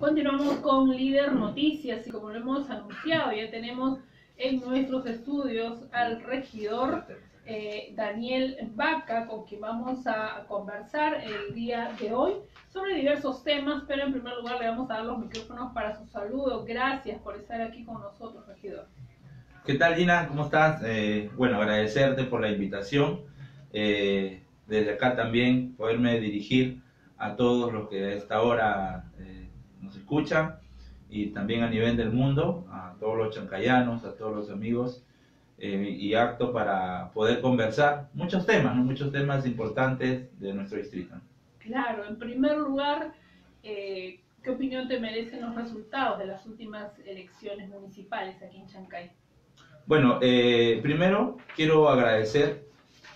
Continuamos con Líder Noticias y como lo hemos anunciado, ya tenemos en nuestros estudios al regidor Daniel Baca, con quien vamos a conversar el día de hoy sobre diversos temas, pero en primer lugar le vamos a dar los micrófonos para su saludo. Gracias por estar aquí con nosotros, regidor. ¿Qué tal, Gina? ¿Cómo estás? Bueno, agradecerte por la invitación. Desde acá también poderme dirigir a todos los que a esta hora nos escuchan y también a nivel del mundo, a todos los chancayanos, a todos los amigos, y acto para poder conversar muchos temas, ¿no? Muchos temas importantes de nuestro distrito. Claro, en primer lugar, ¿qué opinión te merecen los resultados de las últimas elecciones municipales aquí en Chancay? Bueno, primero quiero agradecer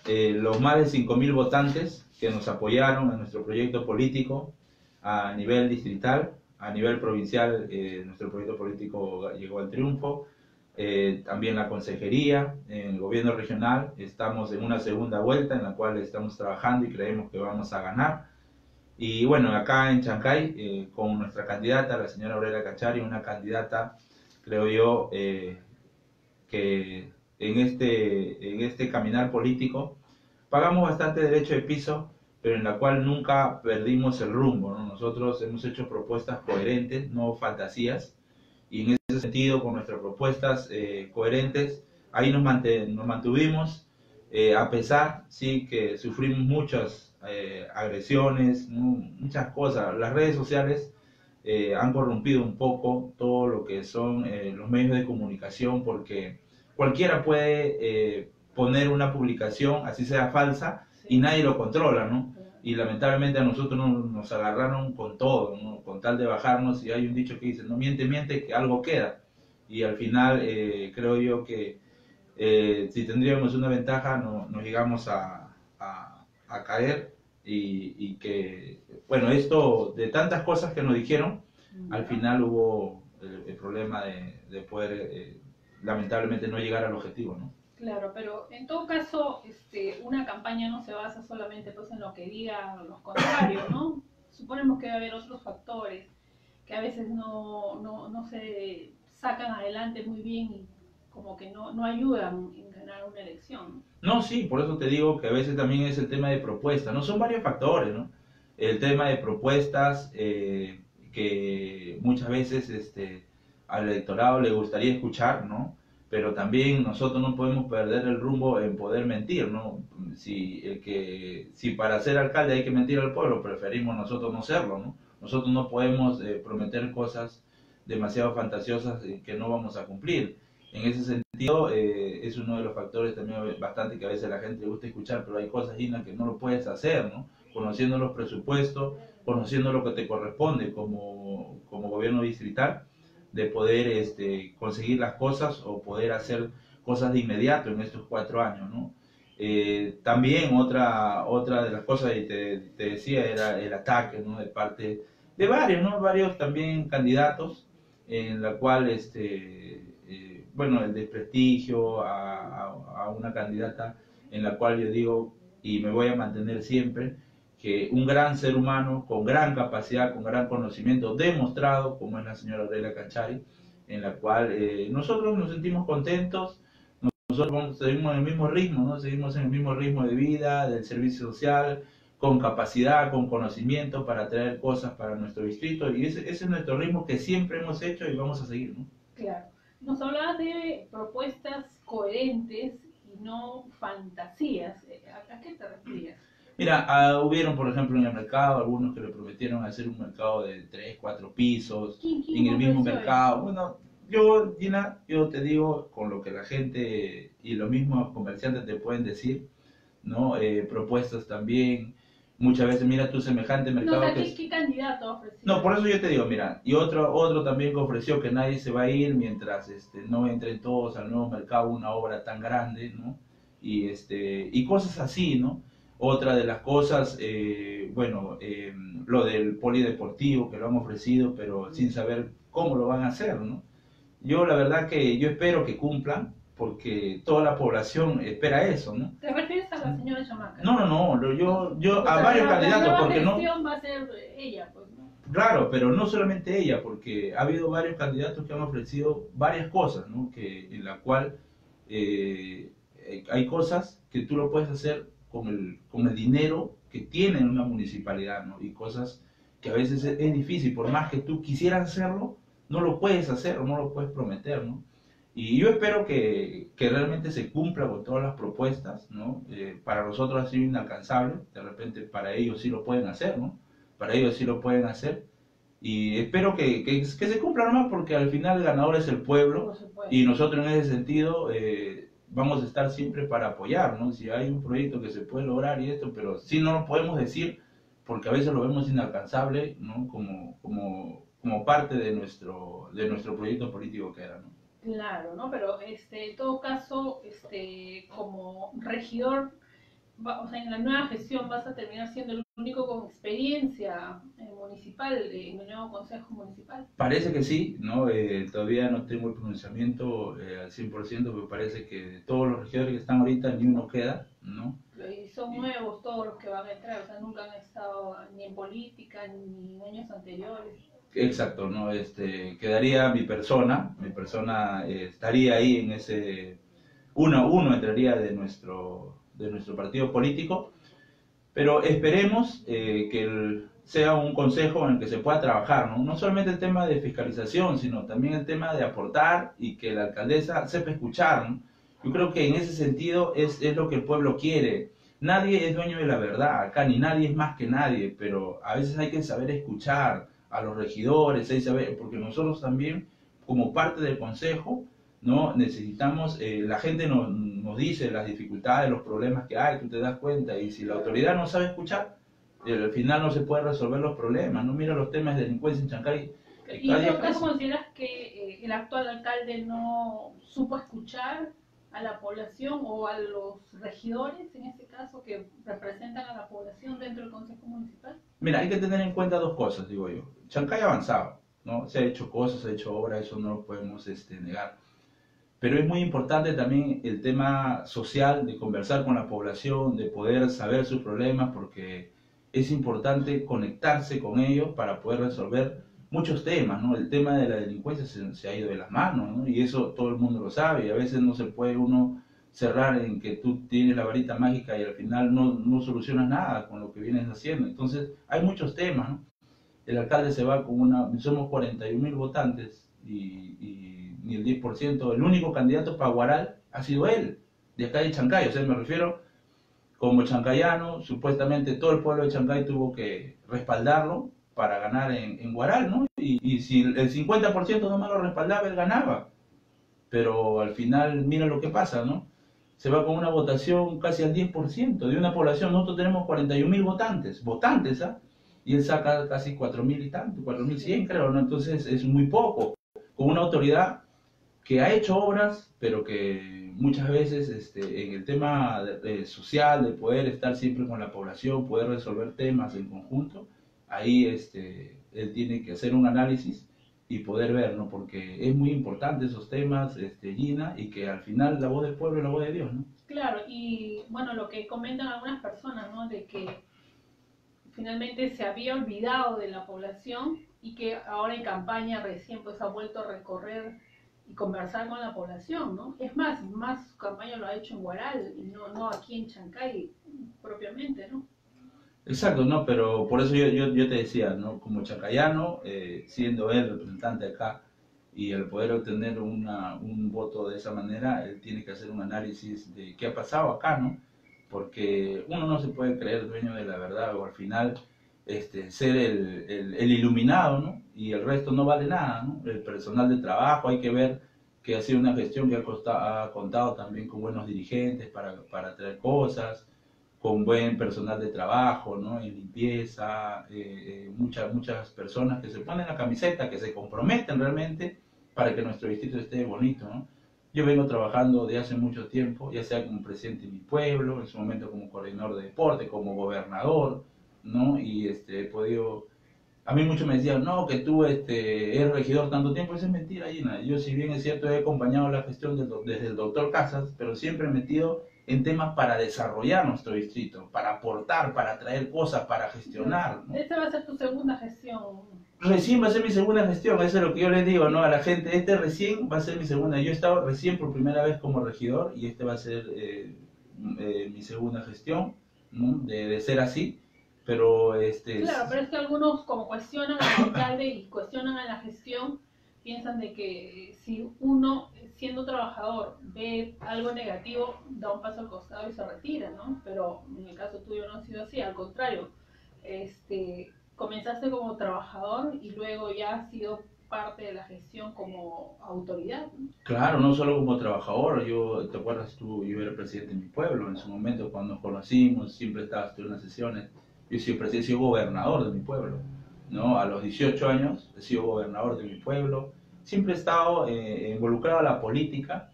los más de 5.000 votantes que nos apoyaron en nuestro proyecto político a nivel distrital. A nivel provincial, nuestro proyecto político llegó al triunfo. También la consejería, el gobierno regional, estamos en una segunda vuelta en la cual estamos trabajando y creemos que vamos a ganar. Y bueno, acá en Chancay, con nuestra candidata, la señora Aurelia Canchari, una candidata, creo yo, que en este caminar político pagamos bastante derecho de piso, pero en la cual nunca perdimos el rumbo, ¿no? Nosotros hemos hecho propuestas coherentes, no fantasías, y en ese sentido, con nuestras propuestas coherentes, ahí nos mantuvimos, a pesar, sí, que sufrimos muchas agresiones, muchas cosas. Las redes sociales han corrompido un poco todo lo que son los medios de comunicación, porque cualquiera puede poner una publicación, así sea falsa, y nadie lo controla, ¿no? Y lamentablemente a nosotros nos agarraron con todo, ¿no? Con tal de bajarnos, y hay un dicho que dice, no miente, miente, que algo queda. Y al final creo yo que si tendríamos una ventaja no llegamos a caer, y que, bueno, esto de tantas cosas que nos dijeron, al final hubo el problema de poder, lamentablemente, no llegar al objetivo, ¿no? Claro, pero en todo caso, una campaña no se basa solamente pues en lo que digan los contrarios, ¿no? Suponemos que va a haber otros factores que a veces no se sacan adelante muy bien y como que no ayudan en ganar una elección. No, sí, por eso te digo que a veces también es el tema de propuestas, ¿no? Son varios factores, ¿no? El tema de propuestas que muchas veces al electorado le gustaría escuchar, ¿no? Pero también nosotros no podemos perder el rumbo en poder mentir, ¿no? Si para ser alcalde hay que mentir al pueblo, preferimos nosotros no serlo, ¿no? Nosotros no podemos prometer cosas demasiado fantasiosas que no vamos a cumplir. En ese sentido, es uno de los factores también bastante que a veces a la gente le gusta escuchar, pero hay cosas, Gina, que no lo puedes hacer, ¿no? Conociendo los presupuestos, conociendo lo que te corresponde como gobierno distrital, de poder conseguir las cosas o poder hacer cosas de inmediato en estos 4 años, ¿no? También otra de las cosas que te decía era el ataque, ¿no? De parte de varios, ¿no? Varios también candidatos, en la cual, bueno, el desprestigio a una candidata en la cual yo digo, y me voy a mantener siempre, que un gran ser humano, con gran capacidad, con gran conocimiento demostrado, como es la señora Adela Cachari, en la cual nosotros nos sentimos contentos, nosotros seguimos en el mismo ritmo, ¿no? Seguimos en el mismo ritmo de vida, del servicio social, con capacidad, con conocimiento para traer cosas para nuestro distrito, y ese es nuestro ritmo que siempre hemos hecho y vamos a seguir, ¿no? Claro. Nos hablabas de propuestas coherentes y no fantasías. ¿A qué te refieres? Mira, hubieron, por ejemplo, en el mercado, algunos que le prometieron hacer un mercado de 3, 4 pisos, en el mismo mercado. Bueno, yo, Gina, yo te digo con lo que la gente y los mismos comerciantes te pueden decir, ¿no? Propuestas también. Muchas veces, mira, tu semejante mercado... No, o sea, ¿qué candidato ofreció? No, por eso yo te digo, mira, y otro también que ofreció que nadie se va a ir mientras no entren todos al nuevo mercado, una obra tan grande, ¿no? Y cosas así, ¿no? Otra de las cosas, bueno, lo del polideportivo que lo han ofrecido, pero sin saber cómo lo van a hacer, ¿no? Yo la verdad que yo espero que cumplan, porque toda la población espera eso, ¿no? ¿Te refieres a la señora Chamaca? No, yo a varios candidatos, porque no... La nueva gestión va a ser ella, pues, ¿no? Claro, pero no solamente ella, porque ha habido varios candidatos que han ofrecido varias cosas, ¿no? En la cual hay cosas que tú lo puedes hacer con el dinero que tiene una municipalidad, ¿no? Y cosas que a veces es difícil, por más que tú quisieras hacerlo, no lo puedes hacer o no lo puedes prometer, ¿no? Y yo espero que realmente se cumpla con todas las propuestas, ¿no? Para nosotros ha sido inalcanzable, de repente para ellos sí lo pueden hacer, ¿no? Para ellos sí lo pueden hacer. Y espero que se cumpla nomás, porque al final el ganador es el pueblo. Y nosotros en ese sentido vamos a estar siempre para apoyar, ¿no? Si hay un proyecto que se puede lograr y esto, pero sí no lo podemos decir porque a veces lo vemos inalcanzable, ¿no? Como parte de nuestro proyecto político que era, ¿no? Claro, ¿no? Pero en todo caso, como regidor, o sea, en la nueva gestión vas a terminar siendo el único con experiencia municipal en el nuevo consejo municipal. Parece que sí, ¿no? Todavía no tengo el pronunciamiento al 100%, pero parece que de todos los regidores que están ahorita ni uno queda, ¿no? Y son nuevos todos los que van a entrar, o sea, nunca han estado ni en política ni en años anteriores. Exacto, ¿no? Quedaría mi persona estaría ahí en ese, uno entraría de nuestro partido político, pero esperemos que sea un consejo en el que se pueda trabajar, ¿no? No solamente el tema de fiscalización, sino también el tema de aportar y que la alcaldesa sepa escuchar, ¿no? Yo creo que en ese sentido es lo que el pueblo quiere. Nadie es dueño de la verdad acá, ni nadie es más que nadie, pero a veces hay que saber escuchar a los regidores, hay que saber, porque nosotros también, como parte del consejo, ¿no? Necesitamos, la gente nos dice las dificultades, los problemas que hay, tú te das cuenta, y si la autoridad no sabe escuchar, al final no se puede resolver los problemas, ¿no? Mira los temas de delincuencia en Chancay. ¿Y en caso consideras que el actual alcalde no supo escuchar a la población o a los regidores, en este caso, que representan a la población dentro del consejo municipal? Mira, hay que tener en cuenta dos cosas, digo yo. Chancay ha avanzado, ¿no? Se ha hecho cosas, se ha hecho obras, eso no lo podemos negar. Pero es muy importante también el tema social, de conversar con la población, de poder saber sus problemas, porque es importante conectarse con ellos para poder resolver muchos temas, ¿no? El tema de la delincuencia se ha ido de las manos, ¿no? Y eso todo el mundo lo sabe, y a veces no se puede uno cerrar en que tú tienes la varita mágica y al final no solucionas nada con lo que vienes haciendo. Entonces, hay muchos temas, ¿no? El alcalde se va con somos 41.000 votantes y ni el 10%, el único candidato para Huaral ha sido él, de acá de Chancay. O sea, me refiero, como chancayano, supuestamente todo el pueblo de Chancay tuvo que respaldarlo para ganar en Huaral, ¿no? Y si el 50% nomás lo respaldaba, él ganaba. Pero al final, mira lo que pasa, ¿no? Se va con una votación casi al 10% de una población. Nosotros tenemos 41.000 votantes, ¿ah? Y él saca casi 4.000 y tanto, 4.100 creo, ¿no? Entonces es muy poco, con una autoridad que ha hecho obras, pero que muchas veces en el tema social, de poder estar siempre con la población, poder resolver temas en conjunto, ahí él tiene que hacer un análisis y poder ver, ¿no? Porque es muy importante esos temas, Gina, y que al final la voz del pueblo es la voz de Dios, ¿no? Claro, y bueno, lo que comentan algunas personas, ¿no? De que finalmente se había olvidado de la población y que ahora en campaña recién pues ha vuelto a recorrer y conversar con la población, ¿no? Es más su campaña lo ha hecho en Huaral y no aquí en Chancay propiamente, ¿no? Exacto, no, pero por eso yo te decía, ¿no? Como chancayano, siendo él representante acá y al poder obtener un voto de esa manera, él tiene que hacer un análisis de qué ha pasado acá, ¿no? Porque uno no se puede creer dueño de la verdad o al final ser el iluminado, ¿no? Y el resto no vale nada, ¿no? El personal de trabajo, hay que ver que ha sido una gestión que ha contado también con buenos dirigentes para traer cosas, con buen personal de trabajo, ¿no? En limpieza, muchas personas que se ponen la camiseta, que se comprometen realmente para que nuestro distrito esté bonito, ¿no? Yo vengo trabajando de hace mucho tiempo, ya sea como presidente de mi pueblo, en su momento como coordinador de deporte, como gobernador, ¿no? Y he podido... A mí muchos me decían, no, que tú eres regidor tanto tiempo. Eso es mentira, Gina. Yo, si bien es cierto, he acompañado la gestión desde el doctor Casas, pero siempre he metido en temas para desarrollar nuestro distrito, para aportar, para traer cosas, para gestionar, ¿no? Esta va a ser tu segunda gestión. Recién va a ser mi segunda gestión, eso es lo que yo les digo, ¿no? A la gente, este recién va a ser mi segunda. Yo he estado recién por primera vez como regidor y este va a ser mi segunda gestión, ¿no? De ser así, pero este... Claro, pero es que algunos como cuestionan al alcalde y cuestionan a la gestión, piensan de que si uno, siendo trabajador, ve algo negativo, da un paso al costado y se retira, ¿no? Pero en el caso tuyo no ha sido así, al contrario, comenzaste como trabajador y luego ya has sido parte de la gestión como autoridad, ¿no? Claro, no solo como trabajador. Yo, ¿te acuerdas tú? Yo era presidente de mi pueblo en su momento, cuando nos conocimos, siempre estabas tú en las sesiones. Yo siempre he sido gobernador de mi pueblo, ¿no? A los 18 años he sido gobernador de mi pueblo. Siempre he estado involucrado en la política,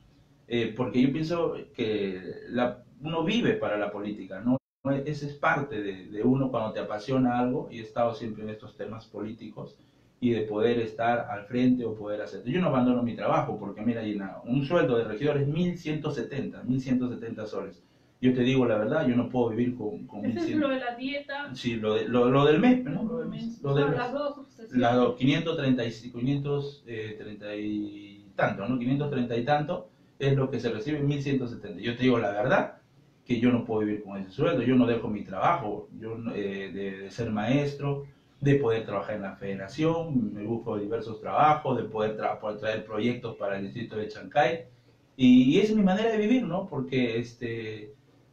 porque yo pienso que uno vive para la política, ¿no? Ese es parte de uno cuando te apasiona algo, y he estado siempre en estos temas políticos y de poder estar al frente o poder hacer. Yo no abandono mi trabajo porque, mira, Gina, un sueldo de regidor es 1.170 soles. Yo te digo la verdad, yo no puedo vivir con 1.100. ¿Es lo de la dieta? Sí, lo del mes, ¿no? Lo del mes. Lo del mes. Las dos obsesiones. Las dos, 530 y tanto, ¿no? 530 y tanto es lo que se recibe, 1.170. Yo te digo la verdad, que yo no puedo vivir con ese sueldo. Yo no dejo mi trabajo, yo, de ser maestro, de poder trabajar en la federación, me busco diversos trabajos, de poder, poder traer proyectos para el distrito de Chancay, y es mi manera de vivir, ¿no? Porque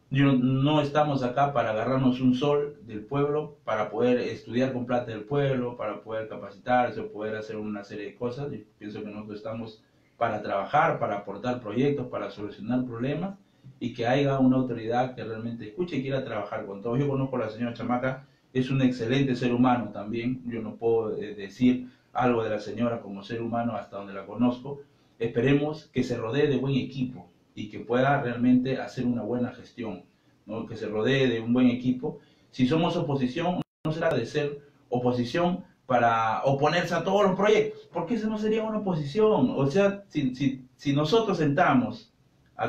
no estamos acá para agarrarnos un sol del pueblo, para poder estudiar con plata del pueblo, para poder capacitarse o poder hacer una serie de cosas. Yo pienso que nosotros estamos para trabajar, para aportar proyectos, para solucionar problemas, y que haya una autoridad que realmente escuche y quiera trabajar con todos. Yo conozco a la señora Chamaca, es un excelente ser humano también. Yo no puedo decir algo de la señora como ser humano hasta donde la conozco. Esperemos que se rodee de buen equipo y que pueda realmente hacer una buena gestión, ¿no? Que se rodee de un buen equipo. Si somos oposición, no será de ser oposición para oponerse a todos los proyectos, porque eso no sería una oposición. O sea, si nosotros sentamos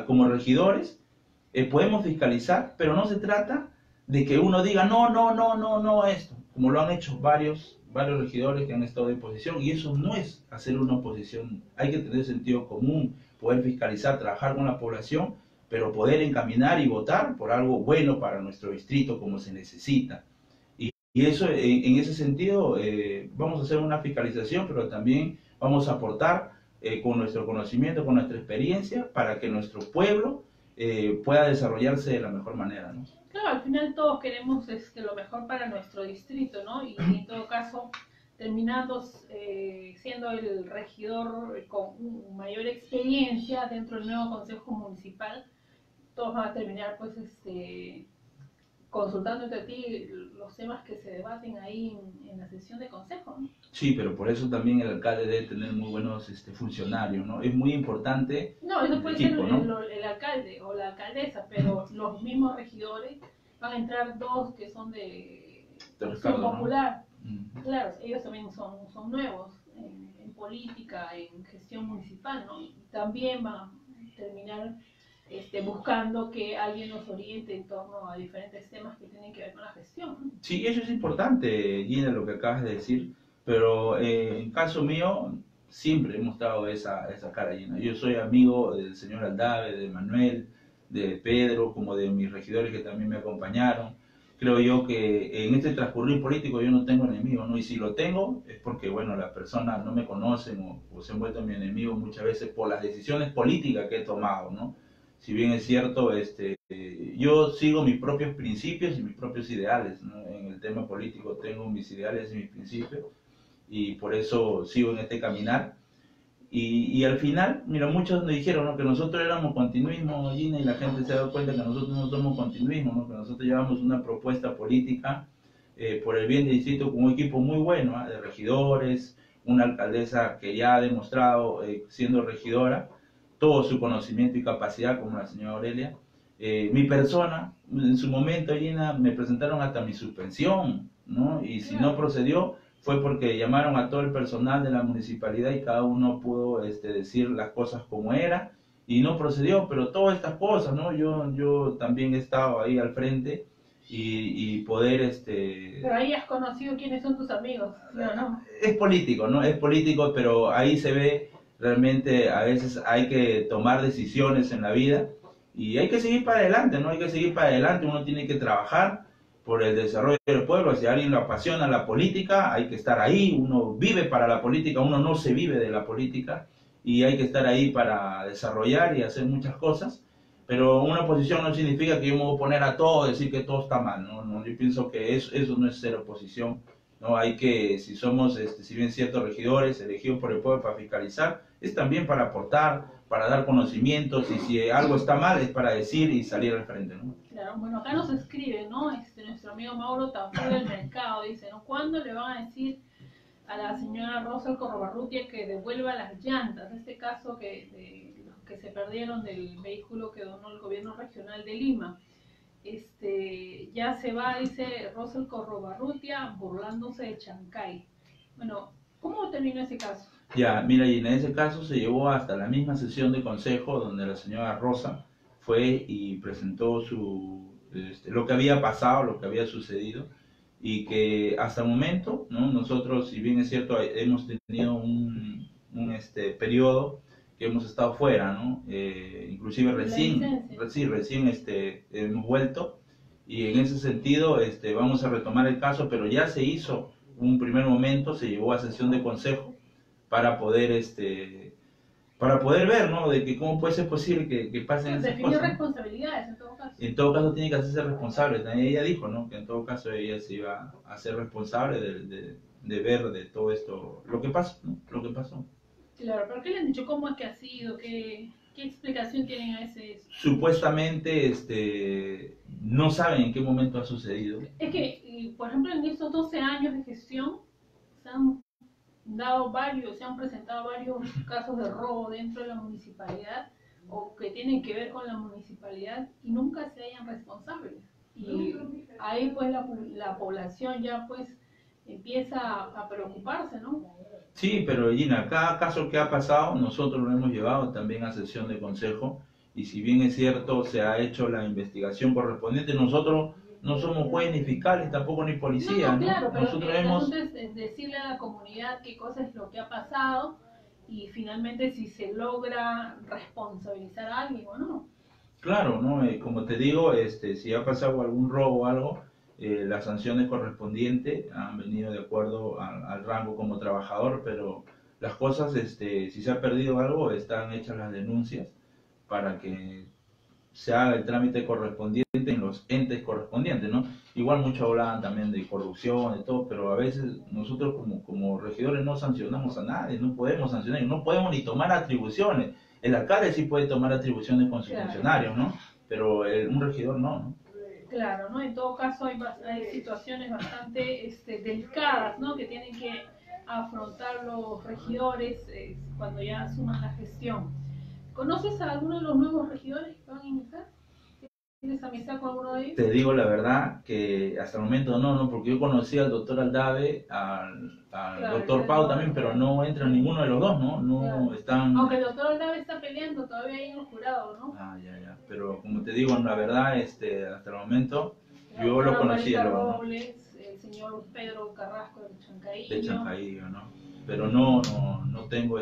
como regidores, podemos fiscalizar, pero no se trata de que uno diga no esto, como lo han hecho varios regidores que han estado de oposición, y eso no es hacer una oposición. Hay que tener sentido común, poder fiscalizar, trabajar con la población, pero poder encaminar y votar por algo bueno para nuestro distrito como se necesita. Y eso, en ese sentido, vamos a hacer una fiscalización, pero también vamos a aportar con nuestro conocimiento, con nuestra experiencia, para que nuestro pueblo pueda desarrollarse de la mejor manera, ¿no? Claro, al final todos queremos lo mejor para nuestro distrito, ¿no? Y en todo caso, terminando siendo el regidor con mayor experiencia dentro del nuevo consejo municipal, todos van a terminar pues consultando entre ti los temas que se debaten ahí en la sesión de consejo, ¿no? Sí, pero por eso también el alcalde debe tener muy buenos funcionarios, ¿no? Es muy importante. No, eso puede equipo, ser ¿no? el alcalde o la alcaldesa, pero los mismos regidores van a entrar dos que son de Ricardo, son popular, ¿no? Claro, ellos también son nuevos en política, en gestión municipal, ¿no? Y también van a terminar buscando que alguien nos oriente en torno a diferentes temas que tienen que ver con la gestión. Sí, eso es importante, Gina, lo que acabas de decir, pero en caso mío siempre he mostrado esa cara, Gina. Yo soy amigo del señor Aldave, de Manuel, de Pedro, como de mis regidores que también me acompañaron. Creo yo que en este transcurrir político yo no tengo enemigo, ¿no? Y si lo tengo es porque, bueno, las personas no me conocen o se han vuelto mi enemigo muchas veces por las decisiones políticas que he tomado, ¿no? Si bien es cierto, yo sigo mis propios principios y mis propios ideales, ¿no? En el tema político tengo mis ideales y mis principios, y por eso sigo en este caminar. Y al final, mira, muchos nos dijeron, ¿no?, que nosotros éramos continuismo, Gina, y la gente se ha dado cuenta que nosotros no somos continuismo, ¿no? Que nosotros llevamos una propuesta política por el bien del distrito con un equipo muy bueno, ¿eh?, de regidores, una alcaldesa que ya ha demostrado, siendo regidora, todo su conocimiento y capacidad, como la señora Aurelia. Mi persona, en su momento, Gina, me presentaron hasta mi suspensión, ¿no? Y si no procedió, fue porque llamaron a todo el personal de la municipalidad y cada uno pudo decir las cosas como era, y no procedió, pero todas estas cosas, ¿no? Yo también he estado ahí al frente y poder... Pero ahí has conocido quiénes son tus amigos, ¿sí o no? Es político, ¿no? Es político, pero ahí se ve realmente a veces hay que tomar decisiones en la vida y hay que seguir para adelante, ¿no? Hay que seguir para adelante, uno tiene que trabajar por el desarrollo del pueblo. Si a alguien lo apasiona la política, hay que estar ahí, uno vive para la política, uno no se vive de la política, y hay que estar ahí para desarrollar y hacer muchas cosas, pero una oposición no significa que yo me voy a poner a todo, decir que todo está mal, ¿no? No, yo pienso que eso no es ser oposición, ¿no? Hay que, si somos, si bien ciertos regidores elegidos por el pueblo para fiscalizar, es también para aportar, para dar conocimientos, y si algo está mal es para decir y salir al frente, ¿no? Claro, bueno, acá nos escribe, ¿no? Nuestro amigo Mauro Tampoco del Mercado dice, ¿no? ¿Cuándo le van a decir a la señora Rosa Corrobarrutia que devuelva las llantas? Este caso de los que se perdieron del vehículo que donó el gobierno regional de Lima. Ya se va, dice Rosa Corrobarrutia, burlándose de Chancay. Bueno, ¿cómo terminó ese caso? Ya, mira, y en ese caso se llevó hasta la misma sesión de consejo donde la señora Rosa fue y presentó lo que había pasado, lo que había sucedido, y que hasta el momento, ¿no? Nosotros, si bien es cierto, hemos tenido un periodo que hemos estado fuera, ¿no? Inclusive recién hemos vuelto, y en ese sentido vamos a retomar el caso, pero ya se hizo un primer momento, se llevó a sesión de consejo para poder... para poder ver, ¿no? De que cómo puede ser posible que pasen esas cosas. Definió responsabilidades, en todo caso. En todo caso tiene que hacerse responsable. También ella dijo, ¿no? Que en todo caso ella se iba a hacer responsable de ver de todo esto, lo que pasó, ¿no? Lo que pasó. Claro, pero ¿qué le han dicho? ¿Cómo es que ha sido? ¿Qué explicación tienen a ese? Supuestamente, no saben en qué momento ha sucedido. Es que, por ejemplo, en estos 12 años de gestión, se han presentado varios casos de robo dentro de la municipalidad o que tienen que ver con la municipalidad y nunca se hallan responsables. Y ahí pues la población ya pues empieza a preocuparse, ¿no? Sí, pero Gina, cada caso que ha pasado nosotros lo hemos llevado también a sesión de consejo y si bien es cierto se ha hecho la investigación correspondiente, nosotros... No somos jueces ni fiscales, tampoco ni policías, ¿no? Claro, pero nosotros es decirle a la comunidad qué cosa es lo que ha pasado y finalmente si se logra responsabilizar a alguien o no. Claro, ¿no? Como te digo, si ha pasado algún robo o algo, las sanciones correspondientes han venido de acuerdo al rango como trabajador, pero las cosas, si se ha perdido algo, están hechas las denuncias para que se haga el trámite correspondiente en los entes correspondientes, ¿no? Igual muchos hablaban también de corrupción, de todo, pero a veces nosotros como regidores no sancionamos a nadie, no podemos sancionar, no podemos ni tomar atribuciones. El alcalde sí puede tomar atribuciones con sus funcionarios, ¿no? Pero un regidor no, ¿no? Claro, ¿no? En todo caso hay situaciones bastante delicadas, ¿no? Que tienen que afrontar los regidores cuando ya asuman la gestión. ¿Conoces a alguno de los nuevos regidores que van a ingresar? ¿Tienes amistad con alguno de ellos? Te digo la verdad que hasta el momento no, porque yo conocí al doctor Aldave, al claro, doctor Pau también, pero no entra ninguno de los dos, ¿no? No claro. Están... Aunque el doctor Aldave está peleando todavía ahí en el jurado, ¿no? Ah, ya, pero como te digo, la verdad, hasta el momento claro, yo lo conocí. Robles, el señor Pedro Carrasco de Chancaillo. De Chancaillo, ¿no? Pero no tengo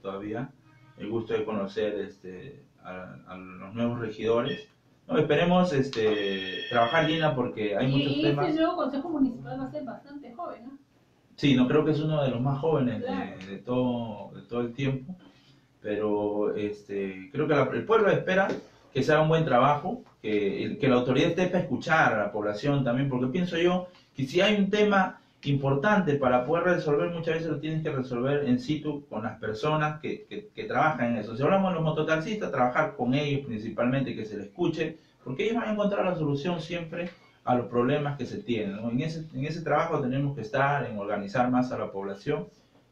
todavía... el gusto de conocer a los nuevos regidores. No, esperemos trabajar, Lina, porque hay muchos temas. Y ese nuevo Consejo Municipal va a ser bastante joven, ¿no? Sí, no creo que es uno de los más jóvenes claro. de todo el tiempo, pero creo que el pueblo espera que se haga un buen trabajo, que la autoridad esté para escuchar a la población también, porque pienso yo que si hay un tema... importante para poder resolver, muchas veces lo tienes que resolver en situ con las personas que trabajan en eso. Si hablamos de los mototaxistas, trabajar con ellos principalmente, que se les escuche, porque ellos van a encontrar la solución siempre a los problemas que se tienen, ¿no? En ese trabajo tenemos que estar, en organizar más a la población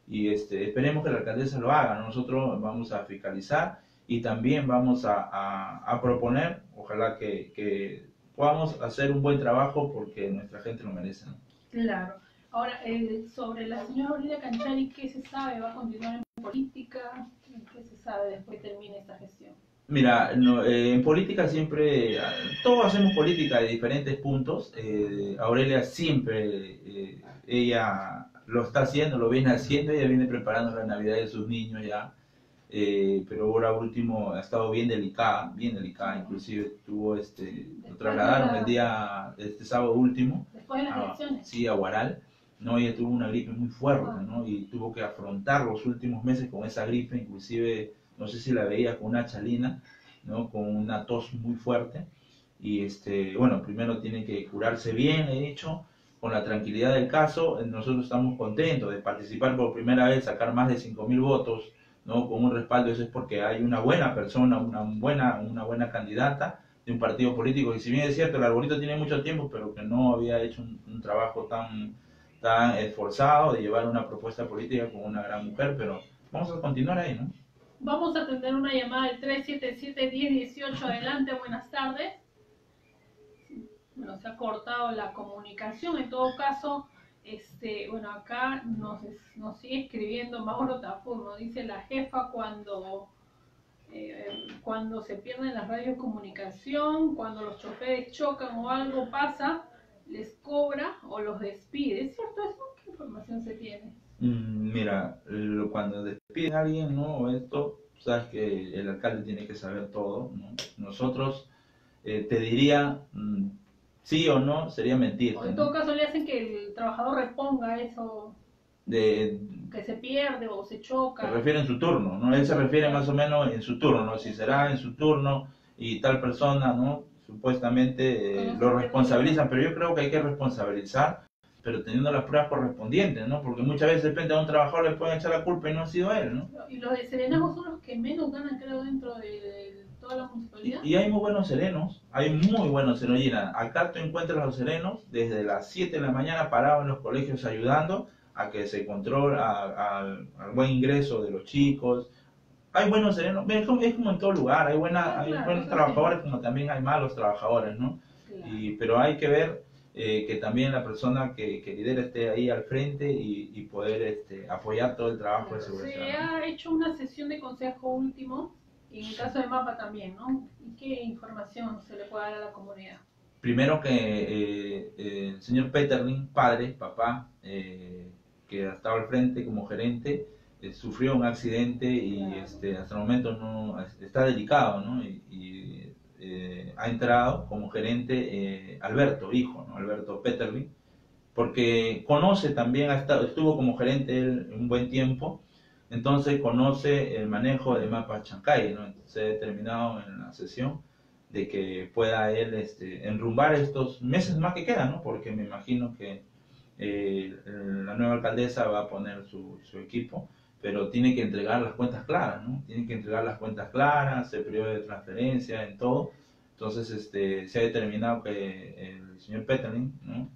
y esperemos que la alcaldesa lo haga, ¿no? Nosotros vamos a fiscalizar y también vamos a proponer, ojalá que podamos hacer un buen trabajo porque nuestra gente lo merece, ¿no? Claro. Ahora, sobre la señora Aurelia Canchari, ¿qué se sabe? ¿Va a continuar en política? ¿Qué se sabe después que termine esta gestión? Mira, no, en política siempre, todos hacemos política de diferentes puntos. Aurelia siempre, ella lo está haciendo, lo viene haciendo, ella viene preparando la Navidad de sus niños ya. Pero ahora último ha estado bien delicada, inclusive tuvo lo trasladaron el día, sábado último. Después de las elecciones. Sí, a Huaral, ¿no? Ella tuvo una gripe muy fuerte, ¿no? Y tuvo que afrontar los últimos meses con esa gripe, inclusive, no sé si la veía con una chalina, ¿no? Con una tos muy fuerte. Y bueno, primero tiene que curarse bien, he dicho, con la tranquilidad del caso. Nosotros estamos contentos de participar por primera vez, sacar más de 5.000 votos. ¿No? Con un respaldo, eso es porque hay una buena persona, una buena candidata de un partido político, y si bien es cierto, el Arbolito tiene mucho tiempo, pero que no había hecho un trabajo tan esforzado de llevar una propuesta política con una gran mujer, pero vamos a continuar ahí, ¿no? Vamos a atender una llamada del 377-1018, adelante, buenas tardes. Bueno, se ha cortado la comunicación, en todo caso... bueno, acá nos sigue escribiendo Mauro Tapur, nos dice la jefa cuando se pierden las radios de comunicación, cuando los choferes chocan o algo pasa, les cobra o los despide. ¿Es cierto eso? ¿Qué información se tiene? Mira, cuando despiden a alguien, ¿no? Esto, sabes que el alcalde tiene que saber todo, ¿no? Nosotros, te diría... sí o no, sería mentir. O en todo caso le hacen que el trabajador reponga eso, que se pierde o se choca. Se refiere en su turno, ¿no? Él se refiere más o menos en su turno, ¿no? Si será en su turno y tal persona, ¿no? Supuestamente lo responsabilizan, pero yo creo que hay que responsabilizar, pero teniendo las pruebas correspondientes, ¿no? Porque muchas veces de repente a un trabajador le pueden echar la culpa y no ha sido él, ¿no? Y los de serenazgos son los que menos ganan, creo, dentro de toda la municipalidad. Y hay muy buenos serenos, acá tú encuentras a los serenos desde las 7 de la mañana parados en los colegios ayudando a que se controle al buen ingreso de los chicos. Hay buenos serenos, es como en todo lugar, hay buenos trabajadores como también hay malos trabajadores, ¿no? Claro. Pero hay que ver que también la persona que lidera esté ahí al frente y poder apoyar todo el trabajo de seguridad. Se ha hecho una sesión de consejo último. Y en el caso de Mapa también, ¿no? ¿Qué información se le puede dar a la comunidad? Primero que el señor Peterling, que ha estado al frente como gerente, sufrió un accidente y hasta el momento no está delicado, ¿no? Y ha entrado como gerente Alberto, hijo, ¿no? Alberto Peterli, porque conoce también, estuvo como gerente él un buen tiempo. Entonces conoce el manejo de Mapa Chancay, ¿no? Se ha determinado en la sesión de que pueda él enrumbar estos meses más que quedan, ¿no? Porque me imagino que la nueva alcaldesa va a poner su equipo, pero tiene que entregar las cuentas claras, ¿no? Tiene que entregar las cuentas claras, el periodo de transferencia, en todo. Entonces se ha determinado que el señor Peterling, ¿no?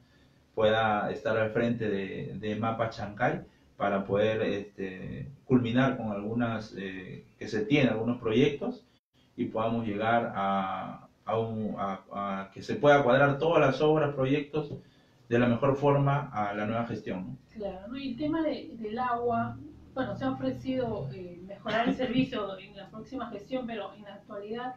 pueda estar al frente de Mapa Chancay, para poder culminar con algunas algunos proyectos y podamos llegar a que se pueda cuadrar todas las obras, proyectos de la mejor forma a la nueva gestión, ¿no? Claro, ¿no? Y el tema del agua, bueno, se ha ofrecido mejorar el servicio en la próxima gestión, pero en la actualidad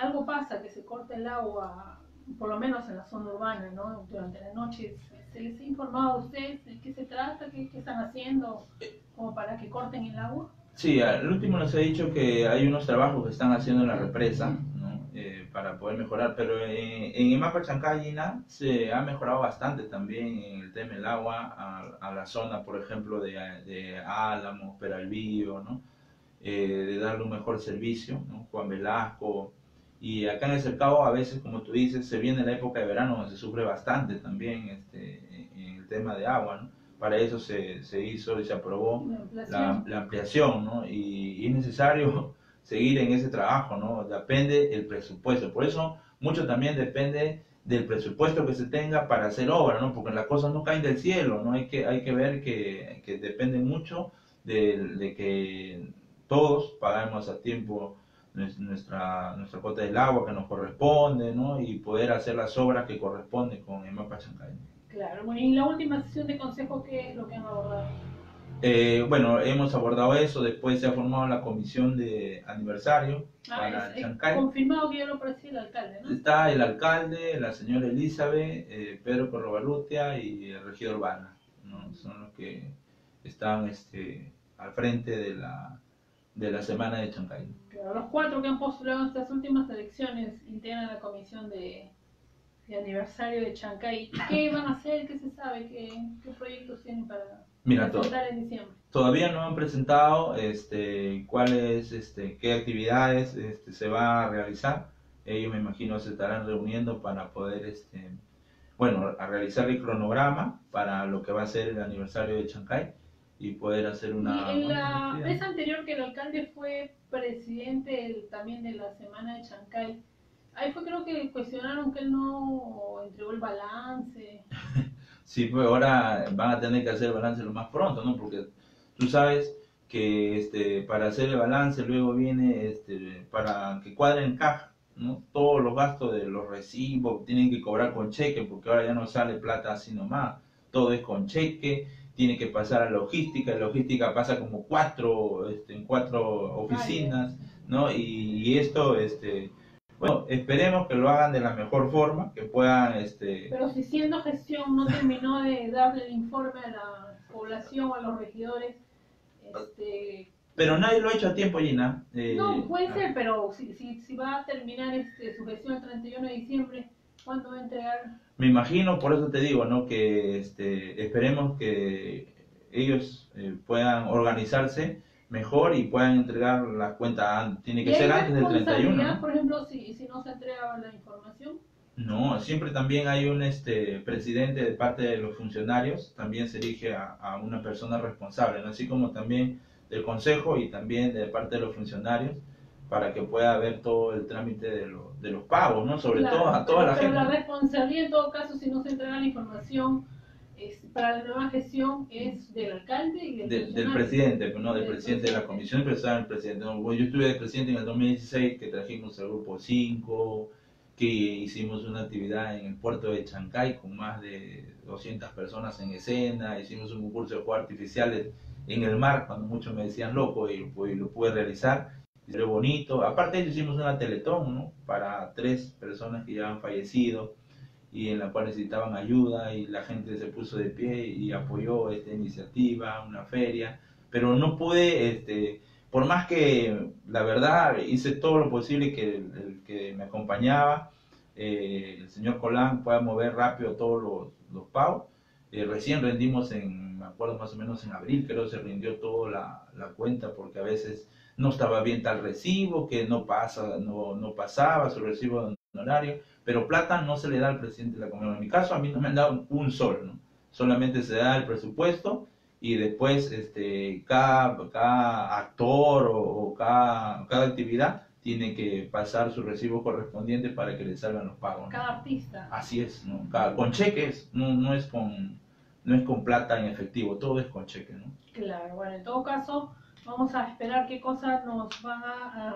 algo pasa, que se corta el agua, por lo menos en la zona urbana, ¿no? Durante las noches. ¿Se les ha informado a ustedes de qué se trata, qué están haciendo como para que corten el agua? Sí, al último nos ha dicho que hay unos trabajos que están haciendo en la represa, ¿no? Para poder mejorar, pero en Mapa Chancay se ha mejorado bastante también en el tema del agua a la zona, por ejemplo, de Álamos, Peralvillo, ¿no? De darle un mejor servicio, ¿no? Juan Velasco. Y acá en el cercado, a veces, como tú dices, se viene la época de verano donde se sufre bastante también en el tema de agua, ¿no? Para eso se hizo y se aprobó la ampliación, ¿no? Y es necesario seguir en ese trabajo, ¿no? Depende el presupuesto. Por eso, mucho también depende del presupuesto que se tenga para hacer obra, ¿no? Porque las cosas no caen del cielo, ¿no? Hay que ver que depende mucho de que todos pagamos a tiempo nuestra cuota del agua que nos corresponde, ¿no? Y poder hacer las obras que corresponden con el Mapa Chancay. Claro, bueno, y en la última sesión de consejo, ¿qué es lo que han abordado? Bueno, hemos abordado eso, después se ha formado la comisión de aniversario para Chancay. Confirmado que ya lo preside el alcalde, ¿no? Está el alcalde, la señora Elizabeth, Pedro Corrobalutia y el regidor Urbana, ¿no? Son los que están al frente de la semana de Chancay. Claro, los cuatro que han postulado en estas últimas elecciones integran la comisión de aniversario de Chancay. ¿Qué van a hacer? ¿Qué se sabe? ¿Qué proyectos tienen para...? Mira, todavía no han presentado cuáles, qué actividades se va a realizar. Ellos, me imagino, se estarán reuniendo para poder, bueno, a realizar el cronograma para lo que va a ser el aniversario de Chancay y poder hacer una... Y en la vez anterior que el alcalde fue presidente también de la semana de Chancay, ahí fue, creo que cuestionaron que él no entregó el balance. Sí, pues ahora van a tener que hacer el balance lo más pronto, ¿no? Porque tú sabes que para hacer el balance luego viene para que cuadre en caja, ¿no? Todos los gastos de los recibos tienen que cobrar con cheque, porque ahora ya no sale plata así nomás. Todo es con cheque, tiene que pasar a logística. La logística pasa como en cuatro oficinas, ¿no? Y esto, bueno, esperemos que lo hagan de la mejor forma, que puedan... Pero si siendo gestión no terminó de darle el informe a la población, a los regidores... Pero nadie lo ha hecho a tiempo, Gina. No, puede ser, pero si va a terminar su gestión el 31 de diciembre, ¿cuándo va a entregar? Me imagino, por eso te digo, ¿no? Que esperemos que ellos puedan organizarse mejor y puedan entregar la cuenta, tiene que ser antes del 31, ¿no? Por ejemplo, si no se entrega la información. No, siempre también hay un presidente de parte de los funcionarios, también se dirige a una persona responsable, ¿no? Así como también del consejo y también de parte de los funcionarios, para que pueda haber todo el trámite de los pagos, ¿no? Sobre todo a toda la gente. Pero la responsabilidad en todo caso, si no se entrega la información, para la nueva gestión es del alcalde y del presidente, no del presidente de la comisión, pero estaba el presidente. No, yo estuve de presidente en el 2016, que trajimos al grupo 5, que hicimos una actividad en el puerto de Chancay con más de 200 personas en escena, hicimos un concurso de juegos artificiales en el mar, cuando muchos me decían loco, y lo pude realizar, y fue bonito. Aparte hicimos una teletón, ¿no? Para 3 personas que ya han fallecido, y en la cual necesitaban ayuda, y la gente se puso de pie y apoyó esta iniciativa, una feria. Pero no pude, por más que la verdad hice todo lo posible que el que me acompañaba, el señor Colán, pueda mover rápido todos los pagos. Recién rendimos me acuerdo más o menos en abril, creo que se rindió toda la cuenta, porque a veces no estaba bien tal recibo, que no pasaba su recibo honorario, pero plata no se le da al presidente de la comisión. En mi caso, a mí no me han dado un sol, ¿no? Solamente se da el presupuesto y después cada actor o cada actividad tiene que pasar su recibo correspondiente para que le salgan los pagos, ¿no? Cada artista. Así es, ¿no? Con cheques, no es con plata en efectivo, todo es con cheques, ¿no? Claro, bueno, en todo caso, vamos a esperar qué cosas nos van a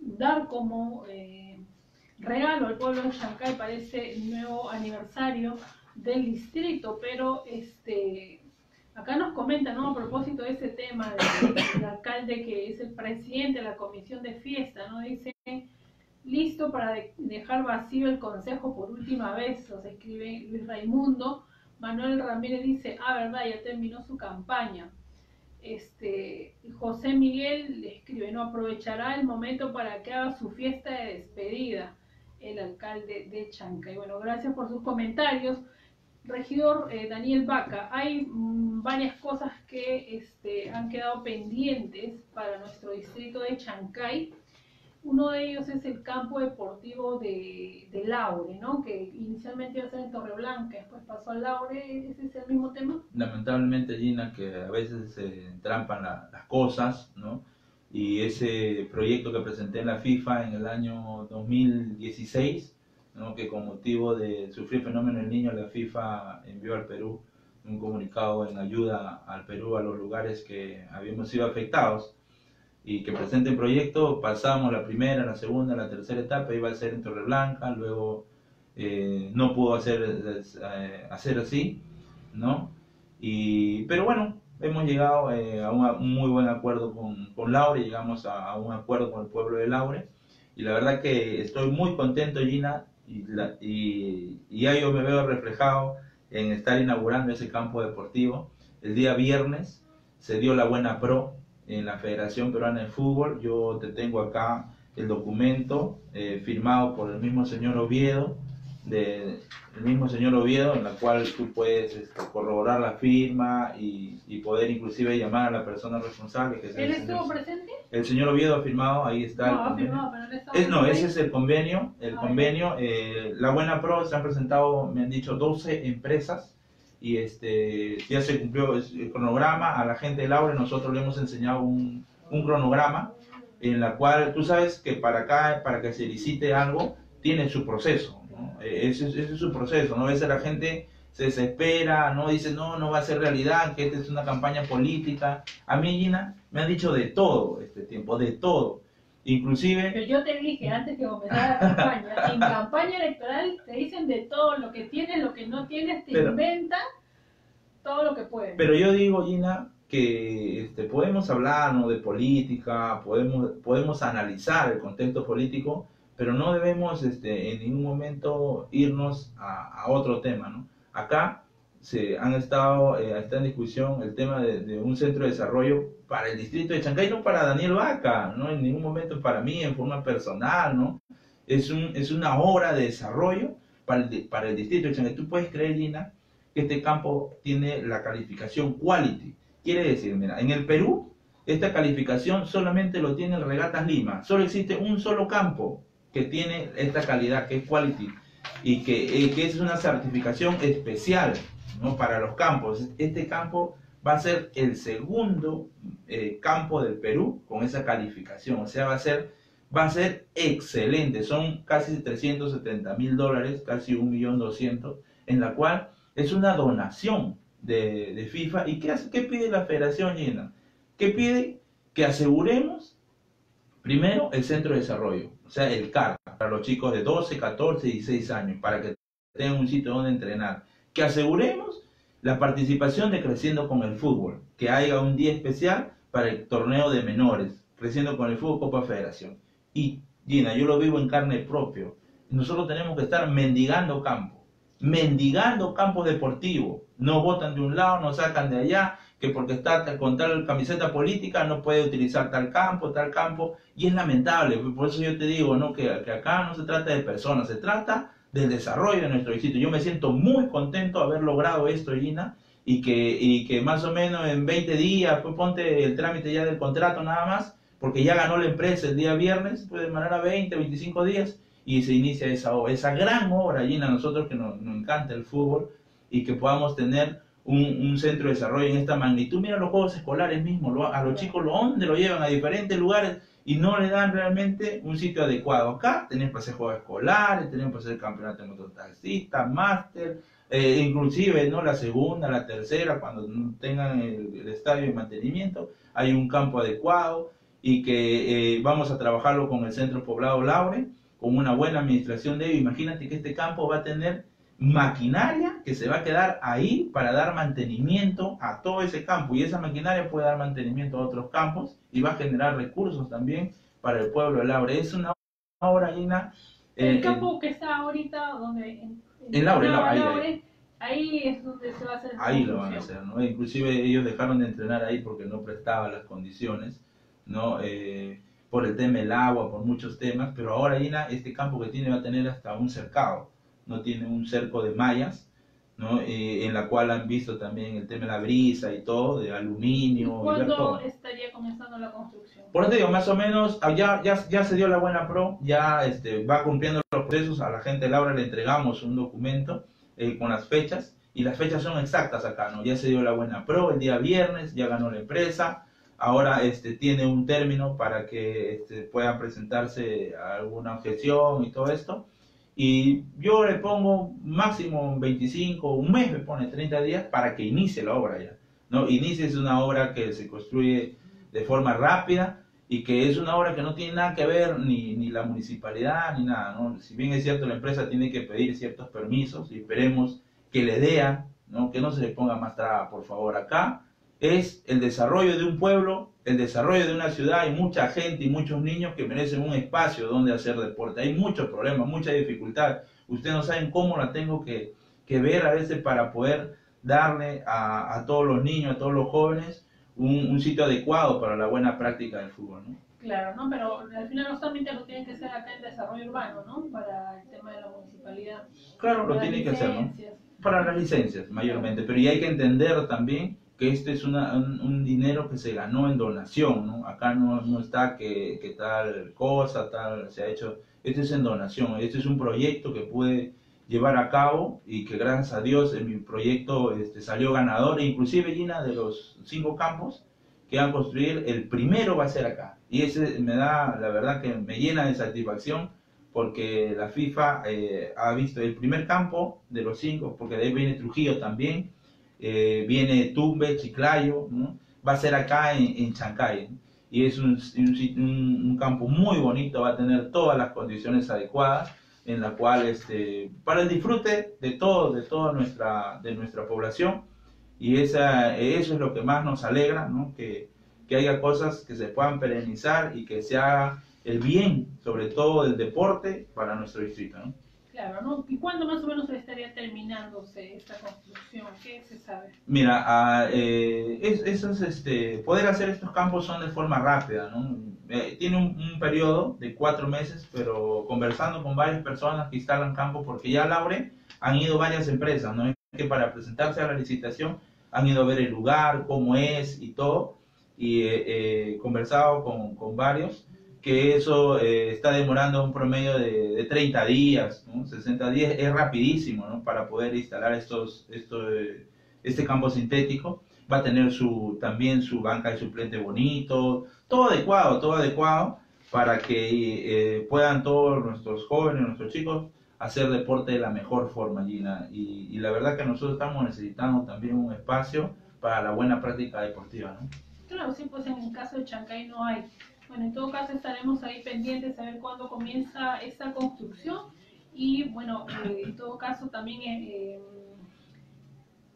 dar como... regalo al pueblo de Chancay para ese nuevo aniversario del distrito. Pero acá nos comentan, ¿no? A propósito de ese tema del alcalde, que es el presidente de la comisión de fiesta, ¿no? Dice, listo para dejar vacío el consejo por última vez, nos escribe Luis Raimundo. Manuel Ramírez dice, verdad, ya terminó su campaña. José Miguel le escribe, no aprovechará el momento para que haga su fiesta de despedida el alcalde de Chancay. Bueno, gracias por sus comentarios. Regidor Daniel Baca, hay varias cosas que han quedado pendientes para nuestro distrito de Chancay. Uno de ellos es el campo deportivo de Laure, ¿no? Que inicialmente iba a ser en Torreblanca, después pasó a Laure. ¿Ese es el mismo tema? Lamentablemente, Gina, que a veces se entrampan las cosas, ¿no? Y ese proyecto que presenté en la FIFA en el año 2016, ¿no? Que con motivo de sufrir fenómeno del niño, la FIFA envió al Perú un comunicado en ayuda al Perú a los lugares que habíamos sido afectados, y que presente el proyecto. Pasamos la primera, la segunda, la tercera etapa, iba a ser en Torreblanca, luego no pudo hacer así, ¿no? Y, pero bueno, hemos llegado a un muy buen acuerdo con Laure, llegamos a un acuerdo con el pueblo de Laure, y la verdad que estoy muy contento, Gina, y ya yo me veo reflejado en estar inaugurando ese campo deportivo. El día viernes se dio la buena pro en la Federación Peruana de Fútbol. Yo te tengo acá el documento firmado por el mismo señor Oviedo, en la cual tú puedes corroborar la firma y poder inclusive llamar a la persona responsable. Que ¿él estuvo presente? El señor Oviedo ha firmado, ahí está. No, ha firmado, pero él estaba no, ese es el convenio. La buena pro se han presentado, me han dicho, 12 empresas. Y ya se cumplió el cronograma. A la gente de Laure nosotros le hemos enseñado un cronograma en la cual tú sabes que para que se licite algo tiene su proceso, ¿no? Ese es su proceso, ¿no? A veces la gente se desespera, no dice no va a ser realidad, que esta es una campaña política. A mí, Gina, me han dicho de todo este tiempo, de todo. Inclusive... Pero yo te dije antes que comenzara la campaña, en campaña electoral te dicen de todo, lo que tienes, lo que no tienes, inventan todo lo que pueden. Pero yo digo, Gina, que podemos hablar, ¿no?, de política, podemos analizar el contexto político, pero no debemos en ningún momento irnos a otro tema, ¿no? Acá está en discusión el tema de un centro de desarrollo para el distrito de Chancay, no para Daniel Baca, no en ningún momento para mí, en forma personal, ¿no? Es una obra de desarrollo para el distrito de Chancay. Tú puedes creer, Gina, que este campo tiene la calificación quality. Quiere decir, mira, en el Perú, esta calificación solamente lo tiene el Regatas Lima. Solo existe un solo campo que tiene esta calidad, que es quality, y que es una certificación especial, ¿no?, para los campos. Este campo va a ser el segundo campo del Perú con esa calificación, o sea, va a ser excelente. Son casi $370.000, casi $1.200.000, en la cual es una donación de FIFA. ¿Y qué pide la Federación, Gina? ¿Qué pide? Que aseguremos primero el centro de desarrollo, o sea, el CAR, para los chicos de 12, 14, 16 años, para que tengan un sitio donde entrenar. Que aseguremos la participación de Creciendo con el Fútbol, que haya un día especial para el torneo de menores, Creciendo con el Fútbol Copa Federación. Y, Gina, yo lo vivo en carne propia, nosotros tenemos que estar mendigando campos deportivos. Nos botan de un lado, nos sacan de allá, que porque está con tal camiseta política no puede utilizar tal campo, y es lamentable. Por eso yo te digo, ¿no?, que acá no se trata de personas, se trata del desarrollo de nuestro distrito. Yo me siento muy contento de haber logrado esto, Gina, y que más o menos en 20 días, pues ponte el trámite ya del contrato nada más, porque ya ganó la empresa el día viernes, pues de manera 20, 25 días, y se inicia esa gran obra, Gina, nosotros que nos encanta el fútbol, y que podamos tener un centro de desarrollo en esta magnitud. Mira los juegos escolares mismos, a los chicos lo llevan a diferentes lugares, y no le dan realmente un sitio adecuado. Acá tenemos para hacer juegos escolares, tenemos para hacer campeonato de mototaxistas, máster, inclusive, ¿no?, la segunda, la tercera, cuando tengan el estadio de mantenimiento, hay un campo adecuado, y que vamos a trabajarlo con el Centro Poblado Laure, con una buena administración de ello. Imagínate que este campo va a tener maquinaria que se va a quedar ahí para dar mantenimiento a todo ese campo, y esa maquinaria puede dar mantenimiento a otros campos y va a generar recursos también para el pueblo de Laure. Es una obra, Gina. El campo que está ahorita donde en Laure, ahí es donde se va a hacer. Ahí lo van a hacer, ¿no? Inclusive ellos dejaron de entrenar ahí porque no prestaba las condiciones, ¿no? Por el tema del agua, por muchos temas, pero ahora, Gina, este campo que tiene va a tener hasta un cercado, no tiene un cerco de mallas, ¿no? En la cual han visto también el tema de la brisa y todo, de aluminio. ¿Y cuándo estaría comenzando la construcción? Por eso digo, más o menos, ya se dio la buena pro, ya va cumpliendo los procesos. A la gente de Laure le entregamos un documento con las fechas, y las fechas son exactas acá, ¿no? Ya se dio la buena pro el día viernes, ya ganó la empresa. Ahora tiene un término para que puedan presentarse alguna objeción y todo esto. Y yo le pongo máximo 25, un mes, me pone 30 días para que inicie la obra ya, ¿no? Inicie, es una obra que se construye de forma rápida, y que es una obra que no tiene nada que ver ni la municipalidad ni nada, ¿no? Si bien es cierto, la empresa tiene que pedir ciertos permisos y esperemos que le dea, ¿no? Que no se le ponga más traba, por favor. Acá es el desarrollo de un pueblo, el desarrollo de una ciudad, y mucha gente y muchos niños que merecen un espacio donde hacer deporte. Hay muchos problemas, mucha dificultad. Ustedes no saben cómo la tengo que ver a veces para poder darle a todos los niños, a todos los jóvenes, un sitio adecuado para la buena práctica del fútbol, ¿no? Claro, ¿no? Pero al final los trámites lo tienen que hacer acá en desarrollo urbano, ¿no? Para el tema de la municipalidad. Claro, lo tienen que hacer, ¿no? Para las licencias, mayormente. Pero y hay que entender también que este es un dinero que se ganó en donación, ¿no? Acá no está que tal cosa, tal se ha hecho. Esto es en donación, este es un proyecto que pude llevar a cabo y que gracias a Dios en mi proyecto salió ganador, e inclusive, Gina, de los 5 campos que van a construir, el primero va a ser acá. Y ese me da, la verdad que me llena de satisfacción, porque la FIFA ha visto el primer campo de los 5, porque de ahí viene Trujillo también, viene Tumbe, Chiclayo, ¿no? Va a ser acá en Chancay, ¿no? Y es un campo muy bonito, va a tener todas las condiciones adecuadas, en la cual para el disfrute de toda nuestra población, y eso es lo que más nos alegra, ¿no? Que haya cosas que se puedan perennizar y que se haga el bien, sobre todo del deporte, para nuestro distrito, ¿no? Claro, ¿no? ¿Y cuándo más o menos estaría terminándose esta construcción? ¿Qué se sabe? Mira, poder hacer estos campos son de forma rápida, ¿no? Tiene un periodo de 4 meses, pero conversando con varias personas que instalan campos, porque ya Laure han ido varias empresas, ¿no? Que para presentarse a la licitación han ido a ver el lugar, cómo es y todo, y conversado con varios, que eso está demorando un promedio de 30 días, ¿no? 60 días, es rapidísimo, ¿no? Para poder instalar este campo sintético. Va a tener también su banca de suplente bonito, todo adecuado para que puedan todos nuestros jóvenes, nuestros chicos, hacer deporte de la mejor forma, Gina. Y la verdad que nosotros estamos necesitando también un espacio para la buena práctica deportiva, ¿no? Claro, sí, pues en el caso de Chancay no hay. Bueno, en todo caso estaremos ahí pendientes a ver cuándo comienza esta construcción. Y bueno, en todo caso también